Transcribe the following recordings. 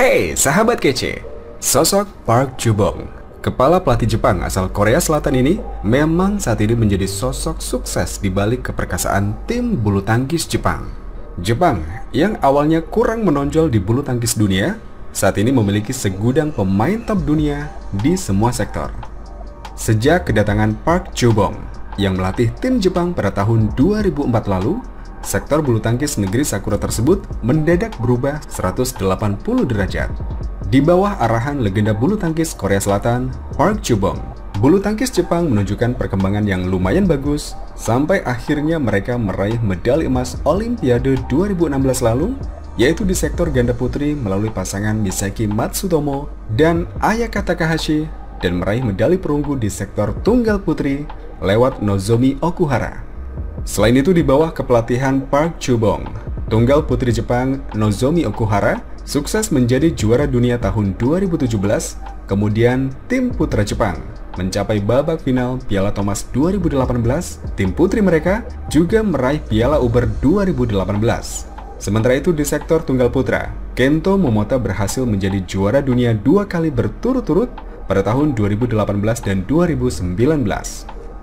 Hey, sahabat kece. Sosok Park Joo-bong, kepala pelatih Jepang asal Korea Selatan ini memang saat ini menjadi sosok sukses di balik keperkasaan tim bulu tangkis Jepang. Jepang yang awalnya kurang menonjol di bulu tangkis dunia, saat ini memiliki segudang pemain top dunia di semua sektor. Sejak kedatangan Park Joo-bong yang melatih tim Jepang pada tahun 2004 lalu, sektor bulu tangkis negeri Sakura tersebut mendadak berubah 180 derajat. Di bawah arahan legenda bulu tangkis Korea Selatan, Park Joo-bong, bulu tangkis Jepang menunjukkan perkembangan yang lumayan bagus sampai akhirnya mereka meraih medali emas Olimpiade 2016 lalu, yaitu di sektor ganda putri melalui pasangan Misaki Matsutomo dan Ayaka Takahashi, dan meraih medali perunggu di sektor tunggal putri lewat Nozomi Okuhara. Selain itu, di bawah kepelatihan Park Joo-bong, tunggal putri Jepang Nozomi Okuhara sukses menjadi juara dunia tahun 2017, kemudian tim putra Jepang mencapai babak final Piala Thomas 2018, tim putri mereka juga meraih Piala Uber 2018. Sementara itu di sektor tunggal putra, Kento Momota berhasil menjadi juara dunia dua kali berturut-turut pada tahun 2018 dan 2019.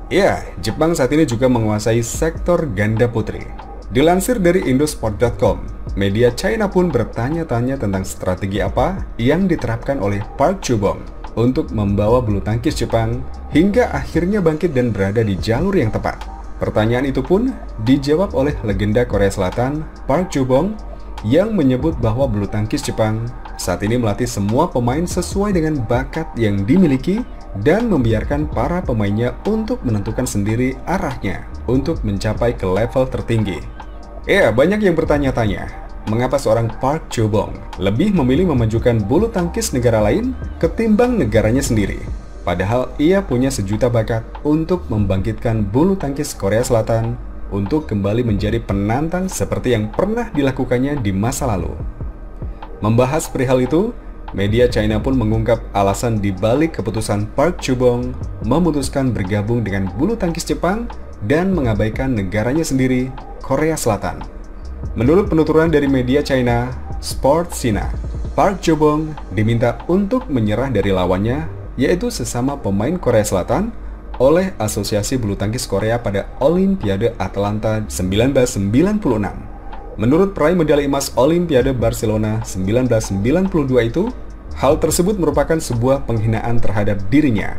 Ya, Jepang saat ini juga menguasai sektor ganda putri. Dilansir dari Indosport.com, media China pun bertanya-tanya tentang strategi apa yang diterapkan oleh Park Joo-bong untuk membawa bulu tangkis Jepang hingga akhirnya bangkit dan berada di jalur yang tepat. Pertanyaan itu pun dijawab oleh legenda Korea Selatan Park Joo-bong yang menyebut bahwa bulu tangkis Jepang saat ini melatih semua pemain sesuai dengan bakat yang dimiliki dan membiarkan para pemainnya untuk menentukan sendiri arahnya untuk mencapai ke level tertinggi. Ya, banyak yang bertanya-tanya mengapa seorang Park Joo-bong lebih memilih memajukan bulu tangkis negara lain ketimbang negaranya sendiri, padahal ia punya sejuta bakat untuk membangkitkan bulu tangkis Korea Selatan untuk kembali menjadi penantang seperti yang pernah dilakukannya di masa lalu. Membahas perihal itu, media China pun mengungkap alasan dibalik keputusan Park Joo-bong memutuskan bergabung dengan bulu tangkis Jepang dan mengabaikan negaranya sendiri, Korea Selatan. Menurut penuturan dari media China, Sports Sina, Park Joo-bong diminta untuk menyerah dari lawannya, yaitu sesama pemain Korea Selatan, oleh Asosiasi Bulutangkis Korea pada Olimpiade Atlanta 1996. Menurut peraih medali emas Olimpiade Barcelona 1992 itu, hal tersebut merupakan sebuah penghinaan terhadap dirinya.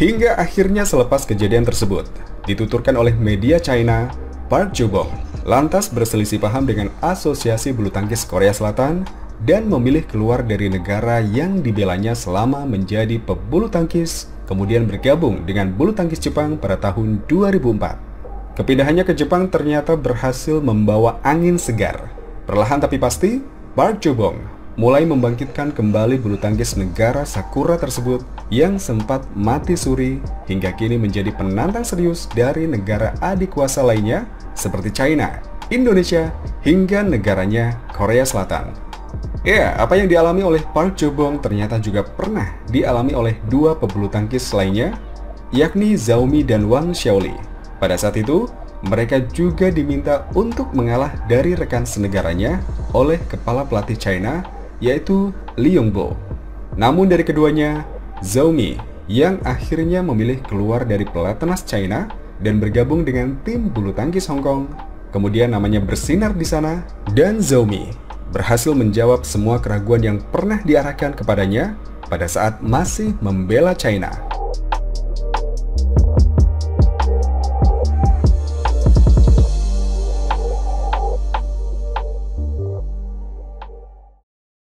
Hingga akhirnya selepas kejadian tersebut, dituturkan oleh media China, Park Joo-bong lantas berselisih paham dengan Asosiasi Bulu Tangkis Korea Selatan dan memilih keluar dari negara yang dibelanya selama menjadi pebulu tangkis, kemudian bergabung dengan bulu tangkis Jepang pada tahun 2004. Kepindahannya ke Jepang ternyata berhasil membawa angin segar. Perlahan tapi pasti, Park Joo-bong mulai membangkitkan kembali bulu tangkis negara Sakura tersebut yang sempat mati suri hingga kini menjadi penantang serius dari negara adik kuasa lainnya seperti China, Indonesia, hingga negaranya Korea Selatan. Ya, apa yang dialami oleh Park Joo-bong ternyata juga pernah dialami oleh dua pebulu tangkis lainnya, yakni Zhou Mi dan Wang Xiaoli. Pada saat itu, mereka juga diminta untuk mengalah dari rekan senegaranya oleh kepala pelatih China, yaitu Li Yongbo. Namun dari keduanya, Zhou Mi yang akhirnya memilih keluar dari pelatnas China dan bergabung dengan tim bulu tangkis Hong Kong, kemudian namanya bersinar di sana, dan Zhou Mi berhasil menjawab semua keraguan yang pernah diarahkan kepadanya pada saat masih membela China.